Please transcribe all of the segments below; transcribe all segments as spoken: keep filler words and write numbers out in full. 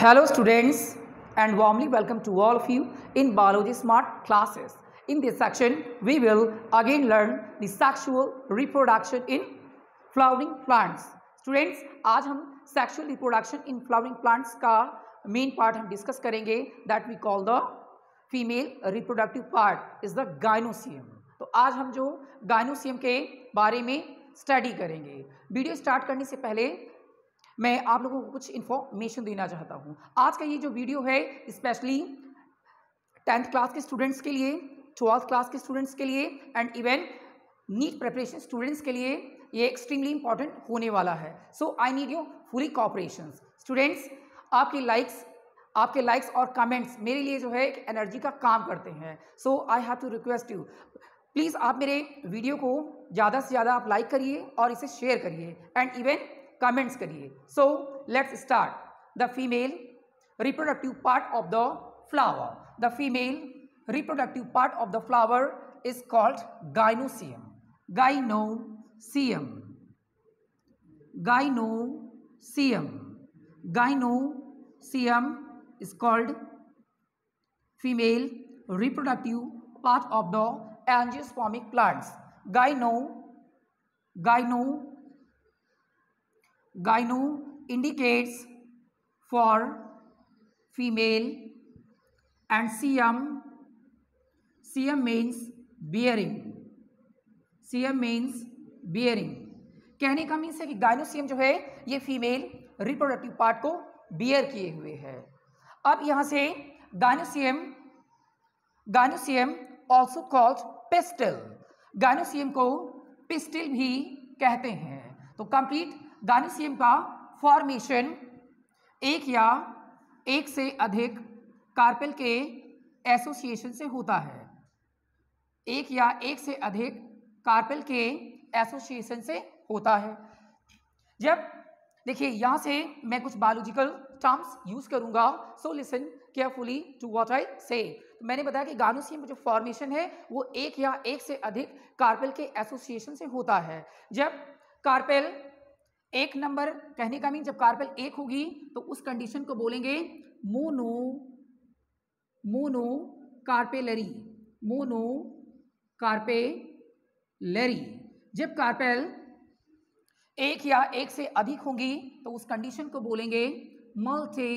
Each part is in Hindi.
Hello students and warmly welcome to all of you in Biology Smart classes. In this section we will again learn the sexual reproduction in flowering plants. Students, आज हम sexual reproduction in flowering plants का main part हम discuss करेंगे that we call the female reproductive part is the gynoecium. तो आज हम जो gynoecium के बारे में study करेंगे. वीडियो start करने से पहले मैं आप लोगों को कुछ इन्फॉर्मेशन देना चाहता हूँ. आज का ये जो वीडियो है स्पेशली टेंथ क्लास के स्टूडेंट्स के लिए, ट्वेल्थ क्लास के स्टूडेंट्स के लिए and even NEET preparation students के लिए ये एक्सट्रीमली इंपॉर्टेंट होने वाला है. So I need your fully cooperation students. आपके लाइक्स आपके लाइक्स और कमेंट्स मेरे लिए जो है एक एनर्जी का काम करते हैं. So I have to request you, please आप मेरे वीडियो को ज़्यादा से ज़्यादा आप लाइक करिए और इसे शेयर करिए एंड इवन कमेंट्स करिए. So let's start the Female reproductive part of the flower. The female reproductive part of the flower is called gynecium. Gynecium. Gynecium. Gynecium is called female reproductive part of the angiospermic plants. Gyno indicates for female and cium. Cium means bearing. Cium means bearing. कहने का मीन्स है कि गाइनोसियम जो है ये फीमेल रिप्रोडक्टिव पार्ट को बियर किए हुए है. अब यहाँ से gynoecium gynoecium also called pistil. Gynoecium को पिस्टिल भी कहते हैं. तो कंप्लीट गाइनोसियम का फॉर्मेशन एक या एक से अधिक कार्पेल के एसोसिएशन से होता है. एक या एक से अधिक कार्पेल के एसोसिएशन से होता है. जब देखिए यहाँ से मैं कुछ बायोलॉजिकल टर्म्स यूज़ करूँगा. So listen carefully to what I say. मैंने बताया कि गाइनोसियम जो फॉर्मेशन है वो एक या एक से अधिक कार्पेल के एसोसिएशन से होता है. जब कार्पेल एक नंबर कहने का मीन जब कार्पेल एक होगी तो उस कंडीशन को बोलेंगे मोनो मोनोकार्पेलरी मोनोकार्पेलरी. जब कार्पेल एक या एक से अधिक होंगी तो उस कंडीशन को बोलेंगे मल्टी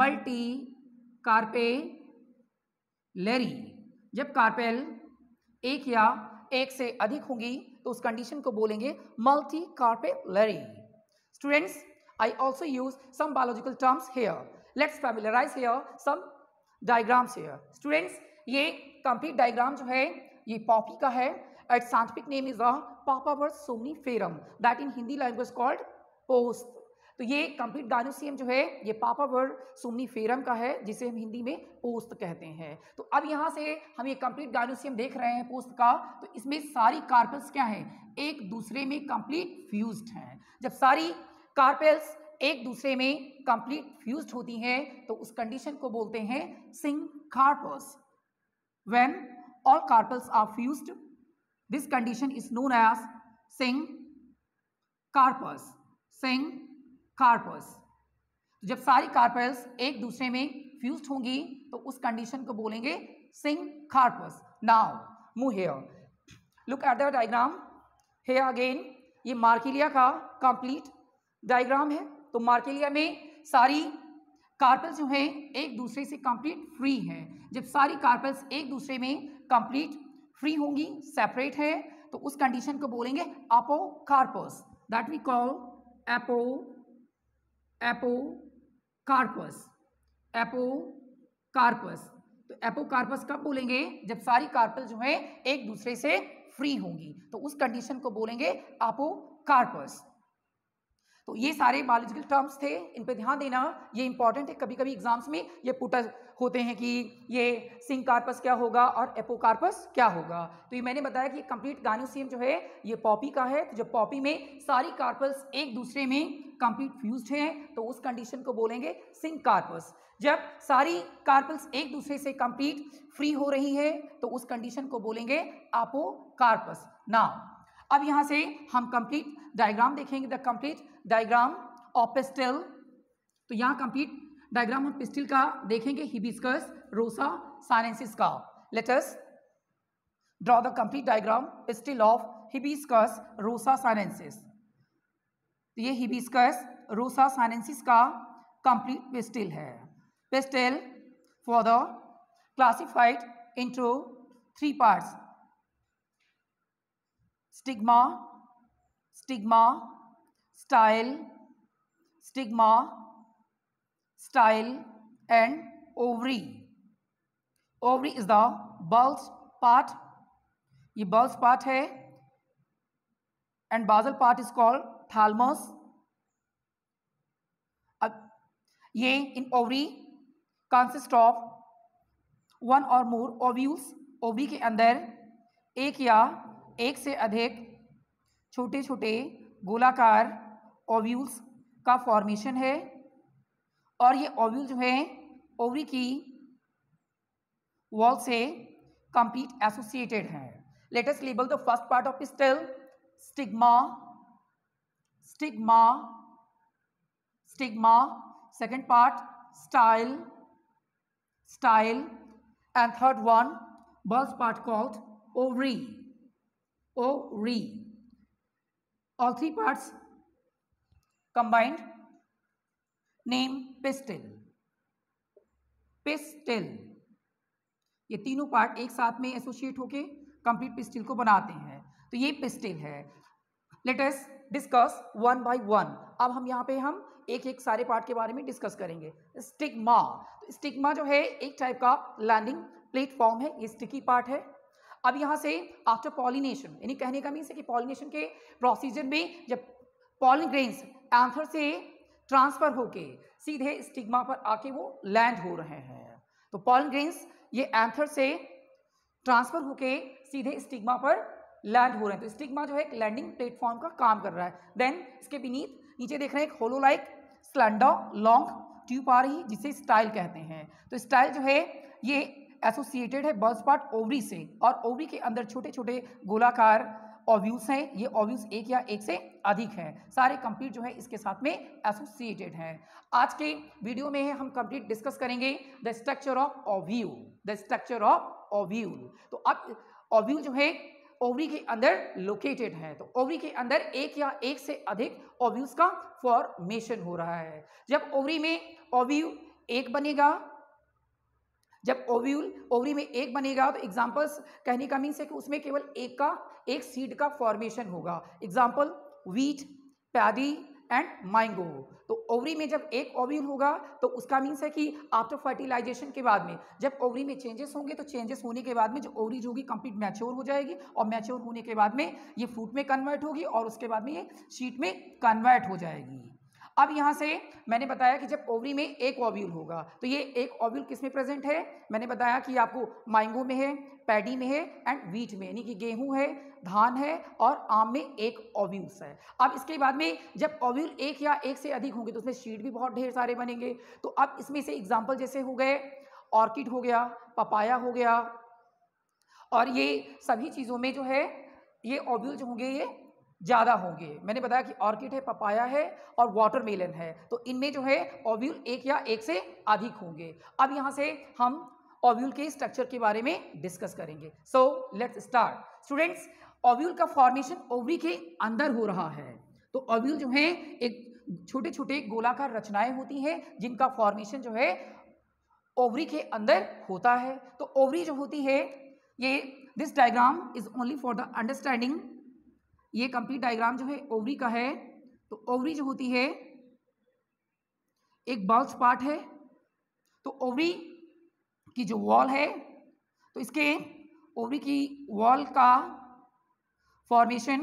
मल्टीकार्पेलरी. जब कार्पेल एक या एक से अधिक होंगी तो उस कंडीशन को बोलेंगे multicarpellary. Students, I also use some biological terms here. Let's familiarise here some diagrams here. Students, ये कंप्लीट डायग्राम जो है ये पॉपी का है. Its scientific name is a Papaver somniferum that in Hindi language called पोस्ट. तो ये कंप्लीट गाइनोसियम जो है ये पापावर सोमनीफेरम का है जिसे हम हिंदी में पोस्त कहते हैं. तो अब यहाँ से हम ये कंप्लीट गाइनोसियम देख रहे हैं पोस्त का. तो इसमें सारी कार्पेल्स क्या हैं, एक दूसरे में कंप्लीट फ्यूज्ड हैं. जब सारी कार्पेल्स एक दूसरे में कंप्लीट फ्यूज्ड होती हैं तो उस कंडीशन को बोलते हैं syncarpous. When all carpels are fused this condition is known as syncarpous. Syncarpous. जब सारी कार्पेल्स एक दूसरे में फ्यूज्ड होंगी तो उस कंडीशन को बोलेंगे syncarpous. Now move here, look at the diagram here again. ये मार्केलिया का कंप्लीट डायग्राम है. तो मार्केलिया में सारी कार्पेल्स जो हैं एक दूसरे से कंप्लीट फ्री हैं. जब सारी कार्पेल्स एक दूसरे में कंप्लीट फ्री होंगी, सेपरेट है, तो उस कंडीशन को बोलेंगे apocarpous. That we call apo apocarpous. Apocarpous तो एपोकार्पस कब बोलेंगे, जब सारी कार्पल जो है एक दूसरे से फ्री होंगी तो उस कंडीशन को बोलेंगे एपोकार्पस. तो ये सारे बायोलॉजिकल टर्म्स थे, इन पे ध्यान देना, ये इंपॉर्टेंट है. कभी कभी एग्जाम्स में ये पुटा होते हैं कि ये syncarpous क्या होगा और एपोकार्पस क्या होगा. तो ये मैंने बताया कि कंप्लीट गाइनोसियम जो है ये पॉपी का है. तो जब पॉपी में सारी कार्पल्स एक दूसरे में कंप्लीट फ्यूज्ड हैं तो उस कंडीशन को बोलेंगे syncarpous. जब सारी कार्पल्स एक दूसरे से कंप्लीट फ्री हो रही है तो उस कंडीशन को बोलेंगे एपोकार्पस. नाउ अब यहाँ से हम कंप्लीट डायग्राम देखेंगे, the complete diagram of pistil तो यहाँ कंप्लीट डायग्राम हम पिस्टिल का देखेंगे, हिबिस्कस, रोसा, साइनेंसिस का। Let us draw the complete diagram pistil of hibiscus rosa sinensis. ये हिबिस्कस रोसा साइनेंसिस का कंप्लीट पिस्टिल है। Pistil further classified into three parts, stigma, stigma style, stigma style and ovary. Ovary is the bulge part, ये बल्ज पार्ट है, and basal part is called thalamus. अब ये इन ओवरी कंसिस्ट ऑफ वन और मोर ओव्यूल्स, ओवी के अंदर एक या एक से अधिक छोटे छोटे गोलाकार ओव्यूल्स का फॉर्मेशन है, और ये ओव्यूल जो है ओवरी की वॉल से कंप्लीट एसोसिएटेड है। Let us label the first part of pistil, stigma, stigma stigma second part style, style and third one bulge part called ovary, ovary. All three parts combined name pistil, pistil. ये तीनों पार्ट एक साथ में एसोसिएट होके कंप्लीट पिस्टिल को बनाते हैं, तो ये पिस्टिल है। Let us discuss one by one. अब हम यहाँ पे हम एक एक सारे पार्ट के बारे में डिस्कस करेंगे। स्टिग्मा, तो स्टिग्मा जो है एक टाइप का लैंडिंग प्लेटफॉर्म है, ये स्टिकी पार्ट है। अब यहाँ से आफ्टर पॉलिनेशन, यानी कहने का मीन्स है कि पॉलिनेशन के प्रोसीजर में जब पॉलन ग्रेन्स एंथर से ट्रांसफर होके सीधे स्टिग्मा पर आके वो लैंड हो रहे हैं, तो पॉलन ग्रेन्स ये एंथर से ट्रांसफर होके सीधे स्टिग्मा पर लैंड हो रहे हैं, तो स्टिग्मा जो है एक लैंडिंग प्लेटफॉर्म का काम कर रहा है। देन इसके बीनीत नीचे देख रहे हैं एक hollow like slender long tube आ रही है जिसे स्टाइल कहते हैं, तो स्टाइल जो है ये एसोसिएटेड है बल्ज पार्ट ओवरी से, और ओवरी के अंदर छोटे छोटे गोलाकार ओव्यूल्स हैं, ये ओव्यूल्स एक या एक से अधिक हैं, सारे कंप्लीट जो है इसके साथ में एसोसिएटेड हैं। आज के वीडियो में हम कंप्लीट डिस्कस करेंगे the structure of ovule, the structure of ovule. तो अब ओव्यूल जो है ओवरी के अंदर लोकेटेड है, तो ओवरी के अंदर एक या एक से अधिक ओव्यूल्स का फॉर्मेशन हो रहा है। जब ओवरी में ओव्यूल एक बनेगा, जब ओव्यूल ओवरी में एक बनेगा, तो एग्जांपल्स कहने का मीन्स है कि उसमें केवल एक का एक सीड का फॉर्मेशन होगा। Example wheat, paddy and mango. तो ओवरी में जब एक ओव्यूल होगा तो उसका मीन्स है कि आफ्टर फर्टिलाइजेशन के बाद में जब ओवरी में चेंजेस होंगे, तो चेंजेस होने के बाद में जो ओवरी होगी कंप्लीट मैच्योर हो जाएगी, और मैच्योर होने के बाद में ये फ्रूट में कन्वर्ट होगी, और उसके बाद में ये शीट में कन्वर्ट हो जाएगी। अब यहाँ से मैंने बताया कि जब ओवरी में एक ओव्यूल होगा, तो ये एक ओव्यूल किस में प्रेजेंट है, मैंने बताया कि आपको मैंगो में है, पैडी में है एंड व्हीट में, यानी कि गेहूं है, धान है और आम में एक ओव्यूल्स है। अब इसके बाद में जब ओव्यूल एक या एक से अधिक होंगे तो उसमें सीड भी बहुत ढेर सारे बनेंगे। तो अब इसमें से एग्जाम्पल जैसे हो गए ऑर्किड हो गया, पपाया हो गया, और ये सभी चीज़ों में जो है ये ओव्यूल जो होंगे ये ज़्यादा होंगे। मैंने बताया कि ऑर्किड है, पपाया है और वाटरमेलन है, तो इनमें जो है ओव्यूल एक या एक से अधिक होंगे। अब यहाँ से हम ओव्यूल के स्ट्रक्चर के बारे में डिस्कस करेंगे। So let's start students. Ovule का फॉर्मेशन ओवरी के अंदर हो रहा है, तो ओव्यूल जो है एक छोटे छोटे गोलाकार रचनाएं होती हैं जिनका फॉर्मेशन जो है ओवरी के अंदर होता है। तो ओवरी जो होती है ये, this diagram is only for the understanding, ये कंप्लीट डायग्राम जो है ओवरी का है। तो ओवरी जो होती है एक बल्ज पार्ट है, तो ओवरी की जो वॉल है, तो इसके ओवरी की वॉल का फॉर्मेशन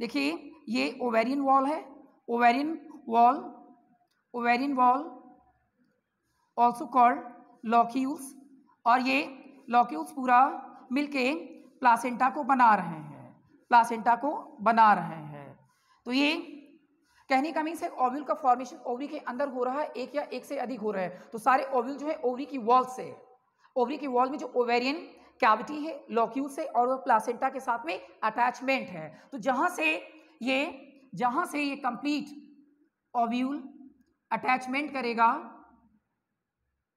देखिए, ये ओवेरियन वॉल है, ovarian wall, ovarian wall also called locules, और ये लॉक्यूल्स पूरा मिलके प्लासेंटा को बना रहे हैं, प्लासेंटा को बना रहे हैं। तो ये कहने का मीन्स है ओव्यूल का फॉर्मेशन ओवरी के अंदर हो रहा है, एक या एक से अधिक हो रहा है। तो सारे ओव्यूल जो है ओवरी की वॉल से, ओवरी की वॉल में जो ओवेरियन कैविटी है, लॉक्यूल्स है और वो प्लासेंटा के साथ में अटैचमेंट है। तो जहाँ से ये जहाँ से ये कंप्लीट ओव्यूल अटैचमेंट करेगा,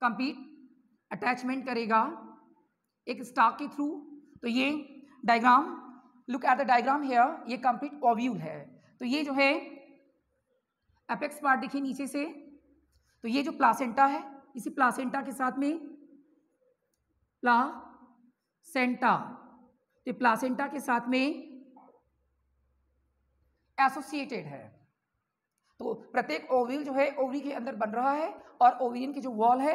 कंपीट अटैचमेंट करेगा एक स्टाक के थ्रू। तो ये diagram, look at the diagram here, ये कंप्लीट ओव्यूल है। तो ये जो है एपेक्स पार्ट देखिए नीचे से, तो ये जो प्लासेंटा है, इसी प्लासेंटा के साथ में प्लासेंटा, तो प्लासेंटा के साथ में एसोसिएटेड है। तो प्रत्येक ओव्यूल जो है ओवरी के अंदर बन रहा है और ओवियन की जो वॉल है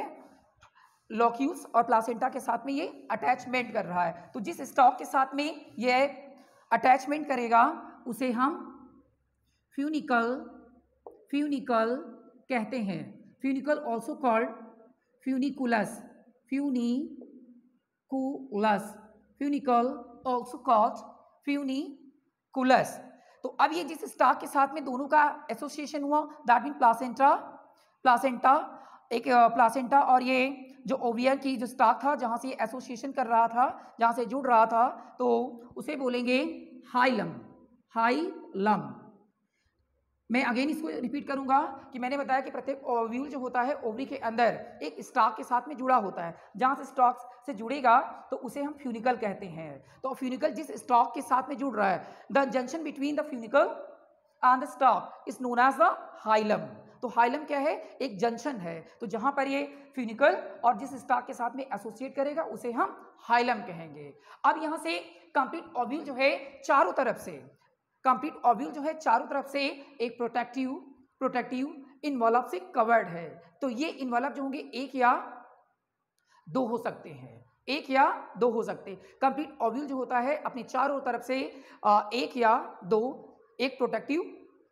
लॉक्यूल्स और प्लासेंटा के साथ में ये अटैचमेंट कर रहा है। तो जिस स्टॉक के साथ में ये अटैचमेंट करेगा उसे हम फ्यूनिकल फ्यूनिकल कहते हैं। Funicle also called funiculus funiculus funicle also called funiculus. तो अब ये जिस स्टाक के साथ में दोनों का एसोसिएशन हुआ दैट मीन प्लासेंटा प्लासेंटा एक प्लासेंटा और ये जो ओवियर की जो स्टाक था जहाँ से ये एसोसिएशन कर रहा था, जहाँ से जुड़ रहा था, तो उसे बोलेंगे हाइलम हाइलम। मैं अगेन इसको रिपीट करूँगा कि मैंने बताया कि प्रत्येक ओव्यूल जो होता है ओवरी के अंदर एक स्टाक के साथ में जुड़ा होता है, जहाँ से स्टाक से जुड़ेगा तो उसे हम फ्यूनिकल कहते हैं। तो फ्यूनिकल जिस स्टाक के साथ में जुड़ रहा है, the junction between the funicle and the stalk is known as the hilum. तो हाइलम क्या है? एक जंक्शन है। तो जहाँ पर ये फ्यूनिकल और जिस स्टाक के साथ में एसोसिएट करेगा उसे हम हाइलम कहेंगे। अब यहाँ से कंप्लीट ओव्यूल जो है चारों तरफ से कंप्लीट ओव्यूल जो है चारों तरफ से एक प्रोटेक्टिव प्रोटेक्टिव इन्वॉल्व से कवर्ड है। तो ये इन्वॉल्व जो होंगे एक या दो हो सकते हैं, एक या दो हो सकते हैं। कंप्लीट ओव्यूल जो होता है अपनी चारों तरफ से एक या दो एक प्रोटेक्टिव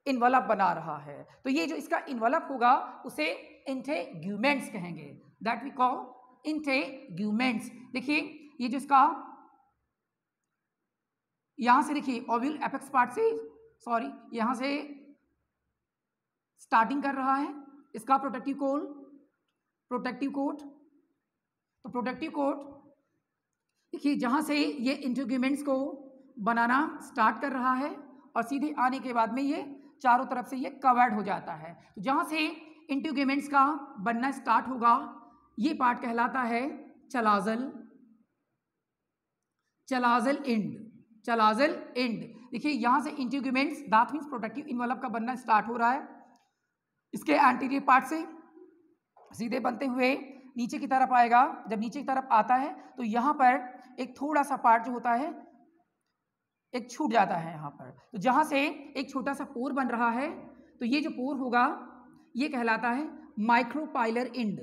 इन्वॉल्व बना रहा है। तो ये जो इसका इन्वॉल्व होगा उसे इंटेग्यूमेंट्स कहेंगे, दैट वी कॉल इंटेग्यूमेंट्स। देखिए ये जो इसका यहाँ से देखिए ओव्यूल एपेक्स पार्ट से, सॉरी, यहाँ से स्टार्टिंग कर रहा है, इसका प्रोटेक्टिव कोट प्रोटेक्टिव कोट तो प्रोटेक्टिव कोट देखिए जहाँ से ये इंटेग्यूमेंट्स को बनाना स्टार्ट कर रहा है और सीधे आने के बाद में ये चारों तरफ से ये कवर्ड हो जाता है। तो जहाँ से इंटेग्यूमेंट्स का बनना स्टार्ट होगा ये पार्ट कहलाता है चलाजल चलाजल एंड चलाजल एंड। देखिए यहाँ से integuments that means protective involve का बनना स्टार्ट हो रहा है, इसके एंटीरियर पार्ट से सीधे बनते हुए नीचे की तरफ आएगा। जब नीचे की तरफ आता है तो यहाँ पर एक थोड़ा सा पार्ट जो होता है एक छूट जाता है यहाँ पर, तो जहाँ से एक छोटा सा पोर बन रहा है, तो ये जो पोर होगा ये कहलाता है micropylar end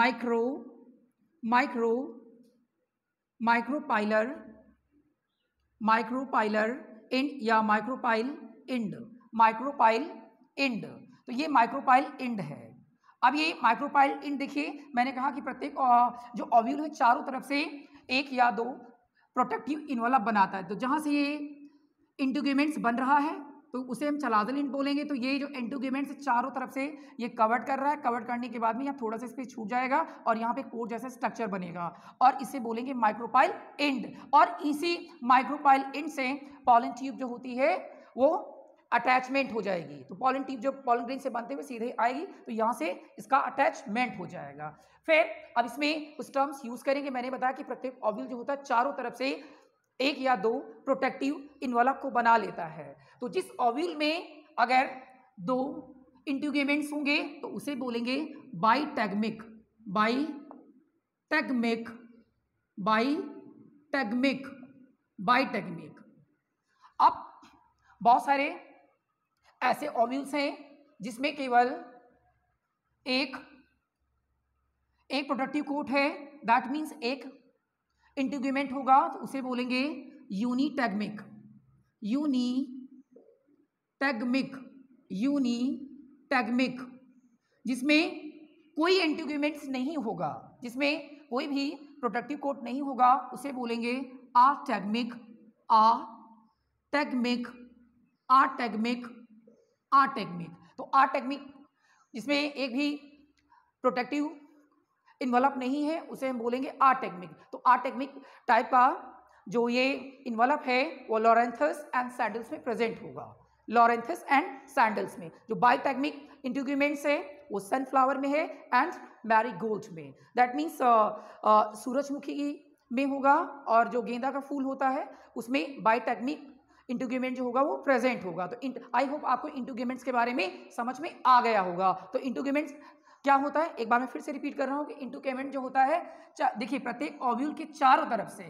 micro micro micropylar micropylar end या माइक्रोपाइल एंड माइक्रोपाइल एंड। तो ये माइक्रोपाइल एंड है। अब ये माइक्रोपाइल एंड देखिए मैंने कहा कि प्रत्येक जो ओव्यूल है चारों तरफ से एक या दो प्रोटेक्टिव इन्वॉल्व बनाता है। तो जहाँ से ये इंटेग्यूमेंट्स बन रहा है तो उसे हम चलाजल एंड बोलेंगे। तो ये जो इंटेग्यूमेंट्स चारों तरफ से ये कवर्ड कर रहा है, कवर्ड करने के बाद में यहाँ थोड़ा सा इस पर छूट जाएगा और यहाँ पे कोर जैसा स्ट्रक्चर बनेगा और इसे बोलेंगे माइक्रोपाइल एंड। और इसी माइक्रोपाइल एंड से पॉलन ट्यूब जो होती है वो अटैचमेंट हो जाएगी। तो पॉलन ट्यूब जो पॉलन ग्रेन से बनते हुए सीधे आएगी तो यहाँ से इसका अटैचमेंट हो जाएगा। फिर अब इसमें कुछ टर्म्स यूज़ करेंगे। मैंने बताया कि प्रत्येक ओव्यूल जो होता है चारों तरफ से एक या दो प्रोटेक्टिव इन्वॉल्व को बना लेता है। तो जिस ओव्यूल में अगर दो इंटेग्यूमेंट्स होंगे तो उसे बोलेंगे बाइटेगमिक बाइटेगमिक बाइटेगमिक बाइटेगमिक। अब बहुत सारे ऐसे ओव्यूल्स हैं जिसमें केवल एक एक प्रोटेक्टिव कोट है, दैट मीन्स एक इंटेग्यूमेंट होगा, तो उसे बोलेंगे यूनिटेगमिक यूनिटेगमिक यूनिटेगमिक। जिसमें कोई इंटेग्यूमेंट्स नहीं होगा, जिसमें कोई भी प्रोटेक्टिव कोट नहीं होगा, उसे बोलेंगे आटेगमिक आटेगमिक आटेगमिक आटेगमिक। तो आटेगमिक जिसमें एक भी प्रोटेक्टिव इन्वॉल्व नहीं है उसे हम बोलेंगे आटेगमिक। तो आटेगमिक टाइप का जो ये इन्वॉल्व है वो लॉरेंथस एंड सैंडल्स में प्रेजेंट होगा, लॉरेंथस एंड सैंडल्स में। जो बाइटेगमिक इंटेग्यूमेंट्स है वो सनफ्लावर में है एंड मैरीगोल्ड में, दैट मीन्स सूरजमुखी में होगा। और जो गेंदा का फूल होता है उसमें बाइटेग्मिक इंटूगेमेंट जो होगा वो प्रेजेंट होगा। तो आई होप आपको इंटूगेमेंट्स के बारे में समझ में आ गया होगा। तो इंटूगेमेंट्स क्या होता है, एक बार मैं फिर से रिपीट कर रहा हूँ कि इंटूगेमेंट जो होता है, देखिए प्रत्येक ओव्यूल के चारों तरफ से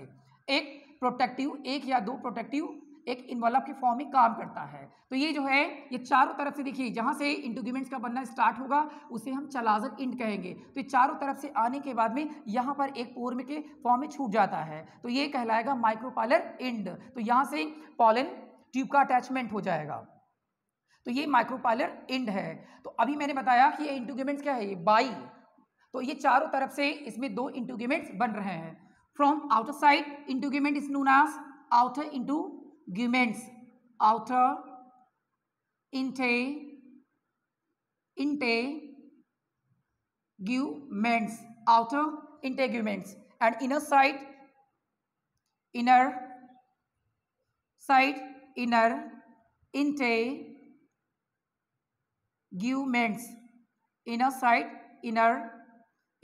एक प्रोटेक्टिव, एक या दो प्रोटेक्टिव, एक इन्वॉल्व के फॉर्म में काम करता है। तो ये जो है ये चारों तरफ से, देखिए जहाँ से इंटूगमेंट्स का बनना स्टार्ट होगा उसे हम चलाजल इंट कहेंगे। तो ये चारों तरफ से आने के बाद में यहाँ पर एक पोर में के फॉर्म में छूट जाता है, तो ये कहलाएगा माइक्रोपाइलर इंड। तो यहाँ से पॉलन ट्यूब का अटैचमेंट हो जाएगा, तो ये माइक्रोपाइलर इंड है। तो अभी मैंने बताया कि ये इंटूगमेंट्स क्या है, ये बाई, तो ये चारों तरफ से इसमें दो इंटूगमेंट्स बन रहे हैं। From outer side integument is known as outer इंटू Guments, outer, inte, inte, guments, outer integuments, and inner side, inner side, inner, inte, guments, inner side, inner,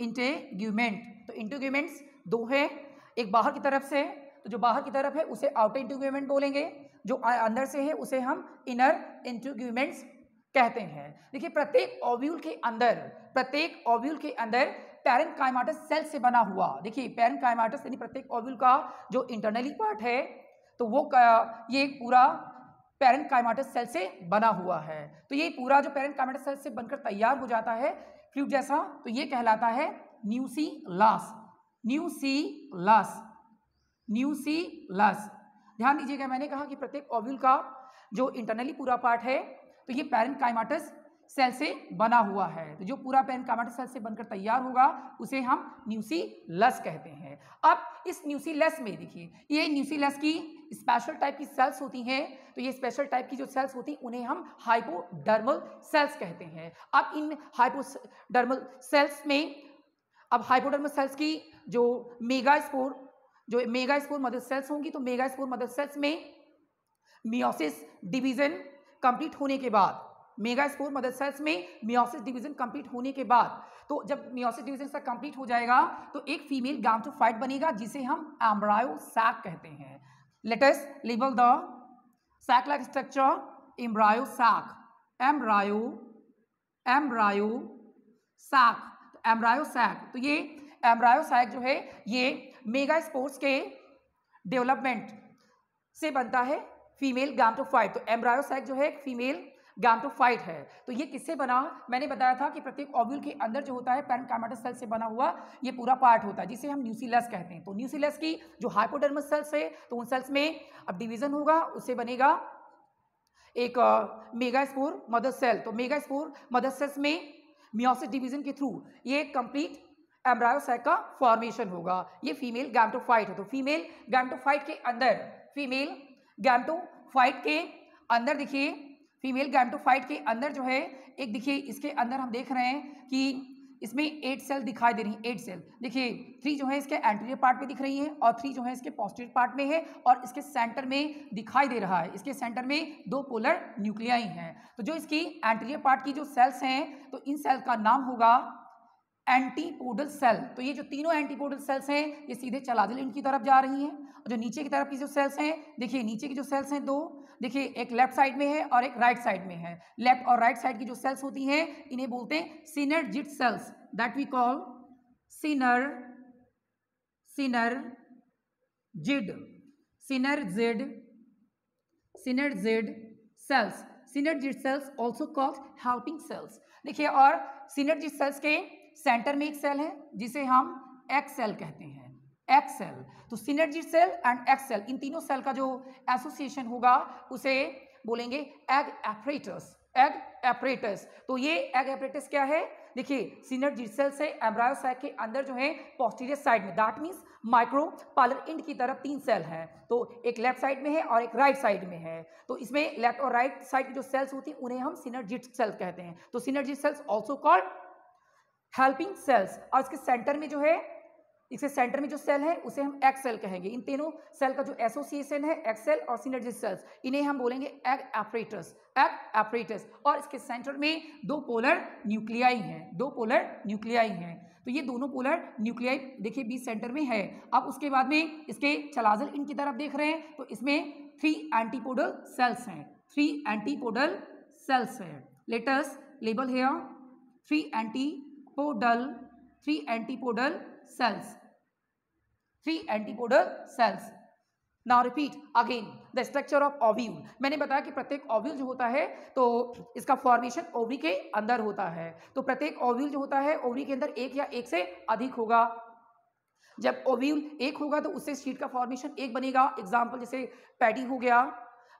integument। तो integuments दो है, एक बाहर की तरफ से है, तो जो बाहर की तरफ है उसे आउटर इंटूग्यूमेंट बोलेंगे, जो अंदर से है उसे हम इनर इंटूग्यूमेंट्स कहते हैं। देखिए प्रत्येक ओव्यूल के अंदर, प्रत्येक ओव्यूल के अंदर पैरेंट काइमाटस सेल से बना हुआ, देखिए पैरेंट काइमाटस यानी प्रत्येक ओव्यूल का जो इंटरनली पार्ट है तो वो ये पूरा पैरेंट काइमाटस सेल से बना हुआ है। तो ये पूरा जो पैरेंट काइमाटस सेल से बनकर तैयार हो जाता है फ्लूइड जैसा, तो ये कहलाता है न्यूसीलस, न्यूसीलस, न्यूसीलस। ध्यान दीजिएगा मैंने कहा कि प्रत्येक ओव्यूल का जो इंटरनली पूरा पार्ट है तो ये पैरेंट काइमाटस सेल से बना हुआ है, तो जो पूरा पैरेंट काइमाटस सेल से बनकर तैयार होगा उसे हम न्यूसीलस कहते हैं। अब इस न्यूसीलस में देखिए, ये न्यूसीलस की स्पेशल टाइप की सेल्स होती हैं, तो ये स्पेशल टाइप की जो सेल्स होती हैं उन्हें हम हाइपोडर्मल सेल्स कहते हैं। अब इन हाइपोडर्मल सेल्स में, अब हाइपोडर्मल सेल्स की जो मेगास्पोर, जो मेगास्पोर मदर सेल्स होंगी, तो मेगास्पोर मदर सेल्स में मियोसिस डिवीजन कंप्लीट होने के बाद, मेगास्पोर मदर सेल्स में मियोसिस डिवीजन कंप्लीट होने के बाद, तो जब मियोसिस डिवीजन सब कंप्लीट हो जाएगा तो एक फीमेल गैमेटोफाइट बनेगा जिसे हम एम्ब्रायो सैक कहते हैं। Let us label the sac like structure embryo sac, embryo, embryo sac, embryo sac. तो ये एम्ब्रायो सैक जो है ये मेगा स्पोर्ट्स के डेवलपमेंट से बनता है फीमेल गैमेटोफाइट। तो एम्ब्रायो सैक जो है फीमेल गैमेटोफाइट है। तो ये किससे बना, मैंने बताया था कि प्रत्येक ओव्यूल के अंदर जो होता है पैरेंट काइमाटस सेल से बना हुआ ये पूरा पार्ट होता है जिसे हम न्यूसीलस कहते हैं। तो न्यूसीलस की जो हाइपोडर्मल सेल्स है तो उन सेल्स में अब डिवीजन होगा, उससे बनेगा एक मेगा स्पोर मदर सेल। तो मेगा स्पोर मदर सेल्स में मियोसिस डिवीजन के थ्रू ये कंप्लीट एम्ब्रायो सैक का फॉर्मेशन होगा, ये फीमेल गैमेटोफाइट है। तो फीमेल गैमेटोफाइट के अंदर, फीमेल गैमेटोफाइट के अंदर देखिए, फीमेल गैमेटोफाइट के अंदर जो है एक, देखिए इसके अंदर हम देख रहे हैं कि इसमें एट सेल दिखाई दे रही है, एट सेल। देखिए थ्री जो है इसके एंटीरियर पार्ट में दिख रही है और थ्री जो है इसके पोस्टीरियर पार्ट में है, और इसके सेंटर में दिखाई दे रहा है, इसके सेंटर में दो पोलर न्यूक्लियाई हैं। तो जो इसकी एंटीरियर पार्ट की जो सेल्स हैं तो इन सेल का नाम होगा एंटीपोडल सेल। तो ये जो तीनों एंटीपोडल सेल्स हैं ये सीधे चलाजल इंड की तरफ जा रही हैं। और जो नीचे की तरफ की जो सेल्स हैं, देखिए नीचे की जो सेल्स हैं दो, देखिए एक लेफ्ट साइड में है और एक राइट साइड में है। लेफ्ट और राइट साइड की जो सेल्स होती हैं इन्हें बोलते हैं synergid cells, that we call सिनर, synergid, synergid, synergid cells, synergid cells also called helping cells. देखिए और सिनर्जिड सेल्स के सेंटर में एक सेल है जिसे हम एक्स सेल कहते हैं, एक्स सेल। तो synergid cell and egg cell, इन तीनों सेल का जो एसोसिएशन होगा उसे बोलेंगे एग एपरेटस, एग एपरेटस। तो ये एग एपरेटस क्या है, देखिए सिनर्जिड सेल से एम्ब्रायो सैक के अंदर जो है पोस्टीरियर साइड में, दैट मीन्स माइक्रोपाइलर इंड की तरफ तीन सेल हैं। तो एक लेफ्ट साइड में है और एक राइट साइड में है। तो इसमें लेफ्ट और राइट साइड की जो सेल्स होती हैं उन्हें हम सिनर्जिड सेल कहते हैं। तो synergid cells also called helping cells. और इसके सेंटर में जो है इसके सेंटर में जो सेल है उसे हम एग सेल कहेंगे। इन तीनों सेल का जो एसोसिएशन है एग सेल और सिनर्जिड सेल्स, इन्हें हम बोलेंगे एग अपरेटस, एग अपरेटस। और इसके सेंटर में दो पोलर न्यूक्लियाई हैं, दो पोलर न्यूक्लियाई हैं। तो ये दोनों पोलर न्यूक्लियाई देखिए बीच सेंटर में है। अब उसके बाद में इसके चलाजल इनकी तरफ देख रहे हैं तो इसमें थ्री एंटीपोडल सेल्स हैं, थ्री एंटीपोडल सेल्स हैं। Let's label here three antipodal, three antipodal cells, three antipodal cells. Now repeat again the structure of ovule. मैंने बताया कि प्रत्येक ओव्यूल जो होता है तो इसका फॉर्मेशन ओवरी के अंदर होता है। तो प्रत्येक ओव्यूल जो होता है ओवरी के अंदर एक या एक से अधिक होगा। जब ओव्यूल एक होगा तो उससे सीड का फॉर्मेशन एक बनेगा। एग्जाम्पल जैसे पैडी हो गया,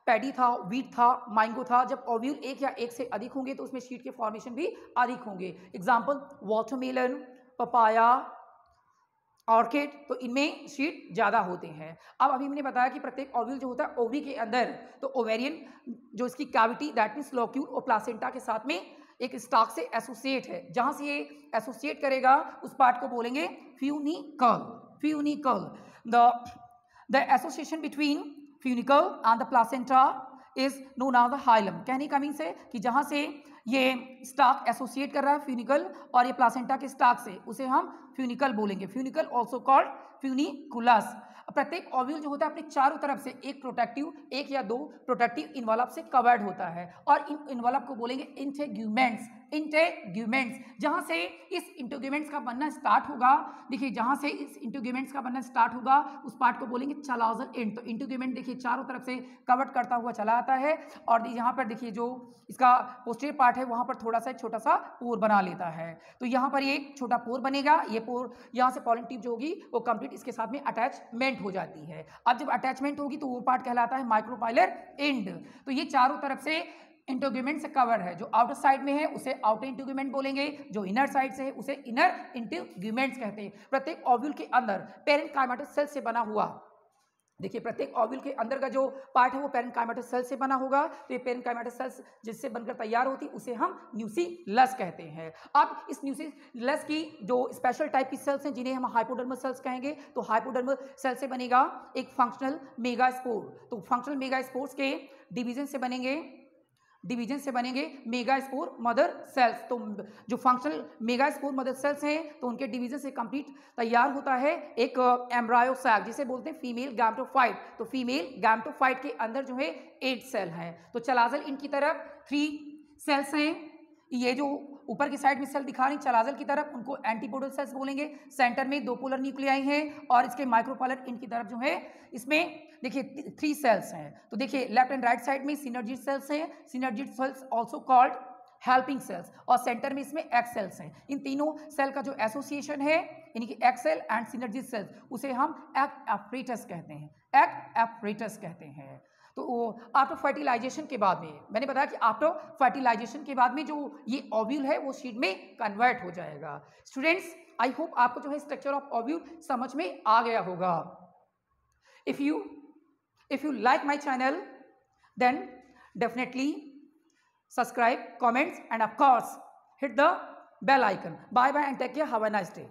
पैडी था, वीट था, मैंगो था। जब ओव्यूल एक या एक से अधिक होंगे तो उसमें सीड के फॉर्मेशन भी अधिक होंगे। एग्जाम्पल वाटरमेलन, पपाया, ऑर्किड, तो इनमें सीड ज़्यादा होते हैं। अब अभी मैंने बताया कि प्रत्येक ओव्यूल जो होता है ओवरी के अंदर तो ओवेरियन जो इसकी कैविटी दैट मीन्स लॉक्यूल और प्लासेंटा के साथ में एक स्टॉक से एसोसिएट है। जहाँ से ये एसोसिएट करेगा उस पार्ट को बोलेंगे funicle, funicle. The the association between funicle and the placenta is known as the hilum. कहने का मीन्स है कि जहाँ से ये स्टाक एसोसिएट कर रहा है फ्यूनिकल और ये प्लासेंटा के स्टाक से, उसे हम फ्यूनिकल बोलेंगे, फ्यूनिकल ऑल्सो कॉल्ड फ्यूनिकुलस। प्रत्येक ओव्यूल जो होता है अपने चारों तरफ से एक प्रोटेक्टिव, एक या दो प्रोटेक्टिव इन्वॉल्व से कवर्ड होता है और इन इन्वॉल्व को बोलेंगे इंटेग्यूमेंट्स, इंटेग्यूमेंट्स। जहाँ से इस इंटेग्यूमेंट्स का बनना स्टार्ट होगा, देखिए जहाँ से इस इंटेग्यूमेंट्स का बनना स्टार्ट होगा उस पार्ट को बोलेंगे चलाजल एंड। तो इंटेग्यूमेंट देखिए चारों तरफ से कवर्ड करता हुआ चला आता है और यहाँ पर देखिए जो इसका पोस्टीरियर पार्ट है वहाँ पर थोड़ा सा छोटा सा पोर बना लेता है। तो यहाँ पर एक छोटा पोर बनेगा, ये पोर यहाँ से पॉलन ट्यूब जो होगी वो कंप्लीट इसके साथ में अटैचमेंट हो जाती है। अब जब अटैचमेंट होगी तो वो पार्ट कहलाता है माइक्रोपाइलर एंड। तो ये चारों तरफ से इंटेग्यूमेंट से कवर है। जो आउटर साइड में है उसे आउटर इंटेग्यूमेंट बोलेंगे, जो इनर साइड से है उसे इनर इंटेग्यूमेंट्स कहते हैं। प्रत्येक ओव्यूल के अंदर पेरेंट काइमेटस सेल से बना हुआ, देखिए प्रत्येक ओव्यूल के अंदर का जो पार्ट है वो पेरेंट काइमेटस सेल से बना होगा। तो ये पेरेंट काइमेटस सेल्स जिससे बनकर तैयार होती है उसे हम न्यूसीलस कहते हैं। अब इस न्यूसीलस की जो स्पेशल टाइप की सेल्स हैं जिन्हें हम हाइपोडर्मल सेल्स कहेंगे, तो हाइपोडर्मल सेल से बनेगा एक फंक्शनल मेगास्पोर। तो फंक्शनल मेगास्पोर्स के डिवीजन से बनेंगे, डिवीजन से बनेंगे मेगास्पोर मदर सेल्स। तो जो फंक्शनल मेगास्पोर मदर सेल्स हैं तो उनके डिवीजन से कंप्लीट तैयार होता है एक एम्ब्रायो सैक जिसे बोलते हैं फीमेल गैमेटोफाइट। तो फीमेल गैमेटोफाइट के अंदर जो है एट सेल हैं। तो चलाजल इनकी तरफ थ्री सेल्स हैं, ये जो ऊपर की साइड में सेल दिखा रही चलाजल की तरफ उनको एंटीपोडल सेल्स बोलेंगे। सेंटर में दो पोलर न्यूक्लियाई हैं और इसके माइक्रोपाइलर इनकी तरफ जो है इसमें देखिए थ्री सेल्स हैं। तो देखिए लेफ्ट एंड राइट साइड में सिनर्जिड सेल्स हैं, synergid cells also called helping cells, और सेंटर में इसमें एग सेल्स हैं। इन तीनों सेल का जो एसोसिएशन है यानी कि egg cell and synergid cells उसे हम एग अपरेटस कहते हैं, एग अपरेटस कहते हैं। तो आफ्टर फर्टिलाइजेशन के बाद में मैंने बताया कि आफ्टर फर्टिलाइजेशन के बाद में जो ये ओव्यूल है वो सीड में कन्वर्ट हो जाएगा। स्टूडेंट्स आई होप आपको जो है स्ट्रक्चर ऑफ ओव्यूल समझ में आ गया होगा। If you if you like my channel then definitely subscribe, comments and of course hit the bell icon. Bye bye and take care. Have a nice day.